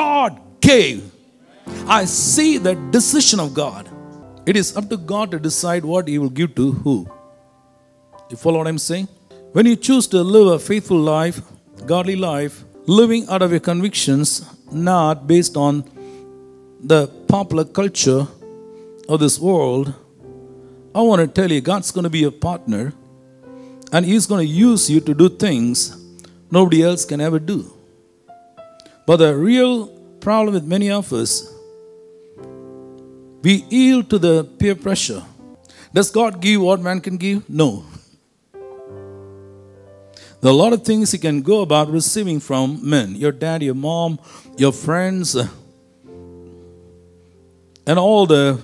God gave. I see the decision of God. It is up to God to decide what He will give to who. You follow what I'm saying? When you choose to live a faithful life, godly life, living out of your convictions, not based on the popular culture of this world, I want to tell you, God's going to be your partner, and He's going to use you to do things nobody else can ever do. But the real problem with many of us, we yield to the peer pressure. Does God give what man can give? No. There are a lot of things you can go about receiving from men. Your dad, your mom, your friends, and all the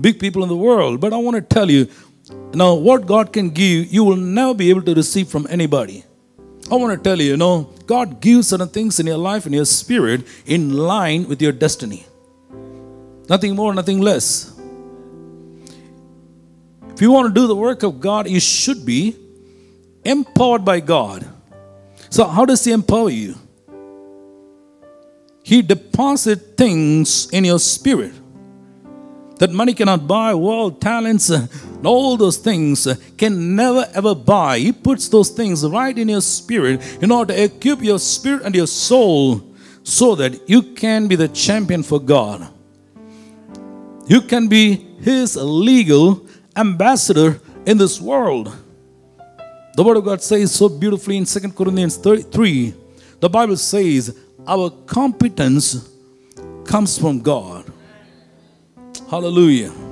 big people in the world. But I want to tell you, now what God can give, you will never be able to receive from anybody. I want to tell you, God gives certain things in your life and your spirit in line with your destiny. Nothing more, nothing less. If you want to do the work of God, you should be empowered by God. So how does He empower you? He deposits things in your spirit that money cannot buy, world, talents, and all those things can never ever buy. He puts those things right in your spirit in order to equip your spirit and your soul so that you can be the champion for God. You can be His legal ambassador in this world. The Word of God says so beautifully in 2 Corinthians 3, the Bible says, our competence comes from God. Hallelujah.